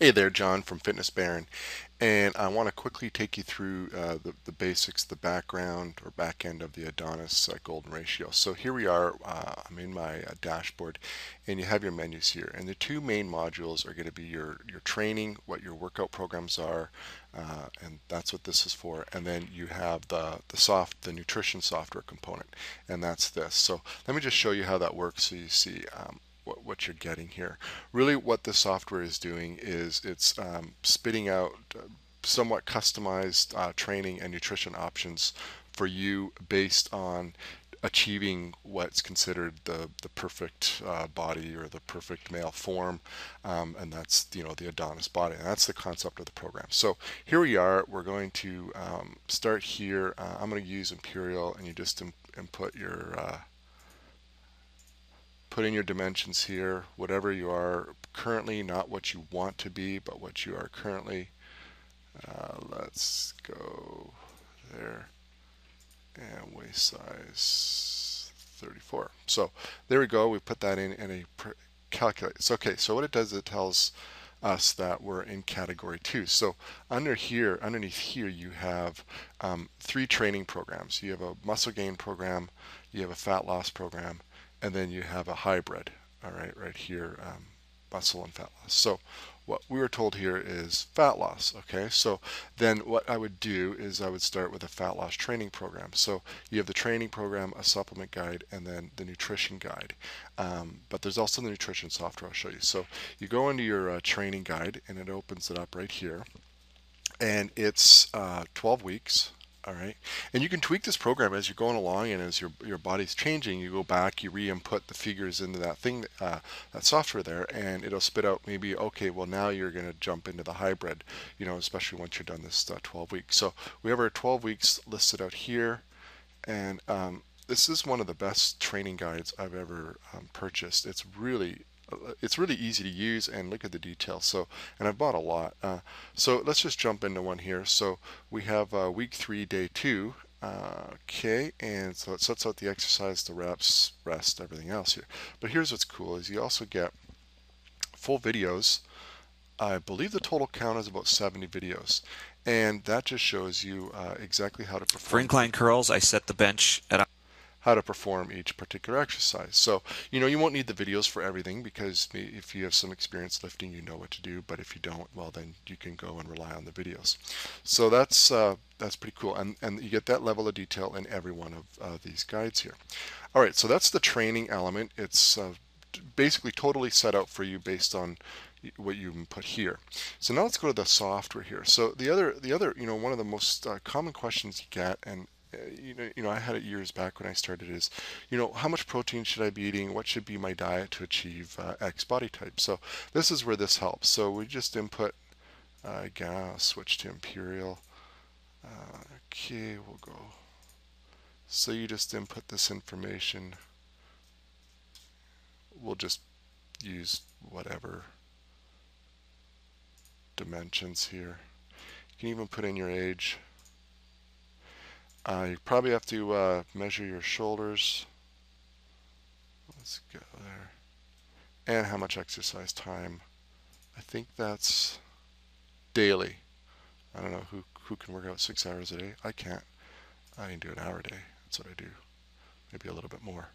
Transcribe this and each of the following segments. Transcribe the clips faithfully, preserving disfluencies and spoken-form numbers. Hey there, John from Fitness Baron, and I want to quickly take you through uh, the, the basics, the background or back end of the Adonis uh, Golden Ratio. So here we are, uh, I'm in my uh, dashboard, and you have your menus here, and the two main modules are going to be your, your training, what your workout programs are, uh, and that's what this is for, and then you have the, the soft, the nutrition software component, and that's this. So let me just show you how that works so you see um, what you're getting here. Really what the software is doing is it's um, spitting out somewhat customized uh, training and nutrition options for you based on achieving what's considered the the perfect uh, body or the perfect male form, um, and that's, you know, the Adonis body, and that's the concept of the program. So here we are. We're going to um, start here. uh, I'm going to use Imperial, and you just in, input your uh, put in your dimensions here, whatever you are currently, not what you want to be, but what you are currently. Uh, let's go there, and waist size thirty-four. So there we go, we put that in and it calculates. Okay, so what it does is it tells us that we're in category two. So under here, underneath here, you have um, three training programs. You have a muscle gain program, you have a fat loss program, and then you have a hybrid, all right, right here, um, muscle and fat loss. So what we were told here is fat loss, okay? So then what I would do is I would start with a fat loss training program. So you have the training program, a supplement guide, and then the nutrition guide. Um, but there's also the nutrition software I'll show you. So you go into your uh, training guide, and it opens it up right here. And it's uh, twelve weeks. All right, and you can tweak this program as you're going along, and as your your body's changing, you go back, you re-input the figures into that thing, uh, that software there, and it'll spit out maybe, okay, well now you're going to jump into the hybrid, you know, especially once you're done this uh, twelve weeks. So we have our twelve weeks listed out here, and um, this is one of the best training guides I've ever um, purchased. It's really it's really easy to use, and look at the details. So, and I've bought a lot. Uh, so let's just jump into one here. So we have uh, week three, day two. Uh, okay, and so it sets out the exercise, the reps, rest, everything else here. But here's what's cool is you also get full videos. I believe the total count is about seventy videos, and that just shows you uh, exactly how to perform. For incline curls, I set the bench at a how to perform each particular exercise. So, you know, you won't need the videos for everything, because if you have some experience lifting, you know what to do, but if you don't, well, then you can go and rely on the videos. So that's uh, that's pretty cool, and, and you get that level of detail in every one of uh, these guides here. All right, so that's the training element. It's uh, basically totally set out for you based on what you put here. So now let's go to the software here. So the other, the other, you know, one of the most uh, common questions you get, and You know, you know, I had it years back when I started, is, you know, how much protein should I be eating? What should be my diet to achieve uh, X body type? So this is where this helps. So we just input, uh, again, I'll switch to Imperial. Uh, okay, we'll go. So you just input this information. We'll just use whatever dimensions here. You can even put in your age. Uh, you probably have to uh, measure your shoulders. Let's go there. And how much exercise time. I think that's daily. I don't know who, who can work out six hours a day. I can't. I can do an hour a day. That's what I do. Maybe a little bit more.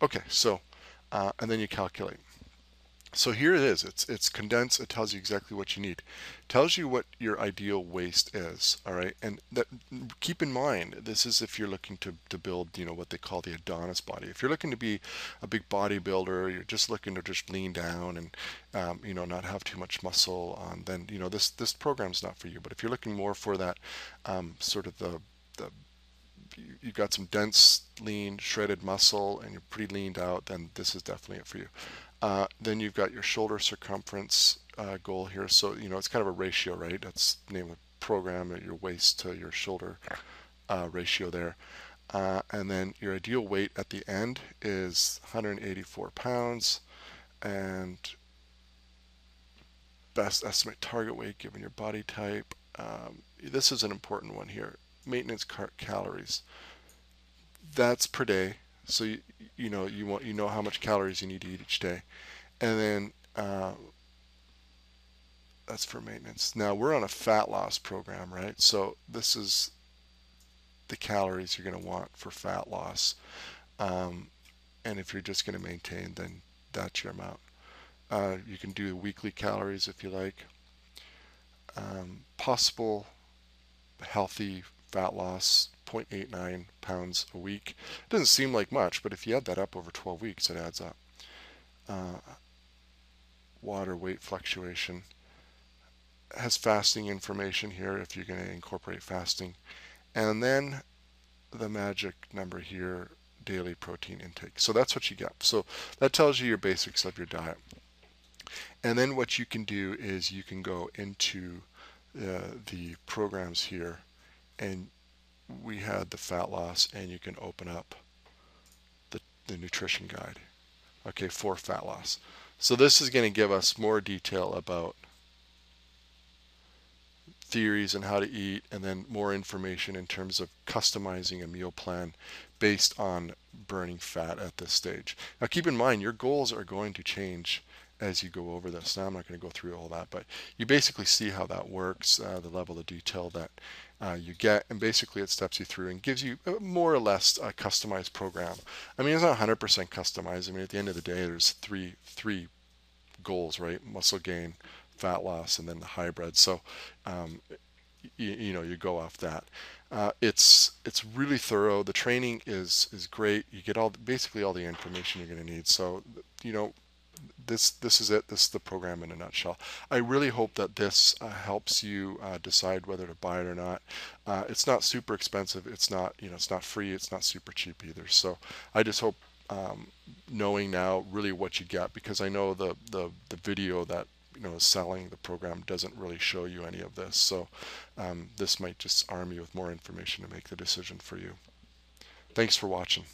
Okay, so, uh, and then you calculate. So here it is. It's it's condensed. It tells you exactly what you need. It tells you what your ideal waist is. All right, and that, keep in mind, this is if you're looking to to build, you know, what they call the Adonis body. If you're looking to be a big bodybuilder, you're just looking to just lean down and um, you know, not have too much muscle on, then, you know, this this program's not for you. But if you're looking more for that um, sort of the the you've got some dense, lean, shredded muscle, and you're pretty leaned out, then this is definitely it for you. Uh, then you've got your shoulder circumference uh, goal here. So, you know, it's kind of a ratio, right? That's the name of the program, your waist to your shoulder uh, ratio there. Uh, and then your ideal weight at the end is one hundred eighty-four pounds, and best estimate target weight given your body type. Um, this is an important one here. Maintenance calories, that's per day. So you, you know you want you know how much calories you need to eat each day, and then uh, That's for maintenance. Now we're on a fat loss program, right? So this is the calories you're going to want for fat loss. Um, and if you're just going to maintain, then that's your amount. Uh, you can do weekly calories if you like. Um, possible healthy fat loss, zero point eight nine pounds a week. It doesn't seem like much, but if you add that up over twelve weeks, it adds up. Uh, water weight fluctuation. It has fasting information here if you're going to incorporate fasting. And then the magic number here, daily protein intake. So that's what you get. So that tells you your basics of your diet. And then what you can do is you can go into uh, the programs here, and we had the fat loss, and you can open up the, the nutrition guide, okay, for fat loss. So this is going to give us more detail about theories and how to eat, and then more information in terms of customizing a meal plan based on burning fat at this stage. Now keep in mind, your goals are going to change as you go over this. Now I'm not going to go through all that, but you basically see how that works, uh, the level of detail that uh, you get, and basically it steps you through and gives you more or less a customized program. I mean, it's not one hundred percent customized. I mean, at the end of the day, there's three three goals, right? Muscle gain, fat loss, and then the hybrid. So um, you, you know, you go off that. Uh, it's it's really thorough. The training is is great. You get all basically all the information you're going to need. So you know, this this is it. This is the program in a nutshell. I really hope that this uh, helps you uh, decide whether to buy it or not. Uh, it's not super expensive. It's not, you know, it's not free. It's not super cheap either. So I just hope um, knowing now really what you get, because I know the the the video that, you know, selling the program doesn't really show you any of this. So um, this might just arm you with more information to make the decision for you. Thanks for watching.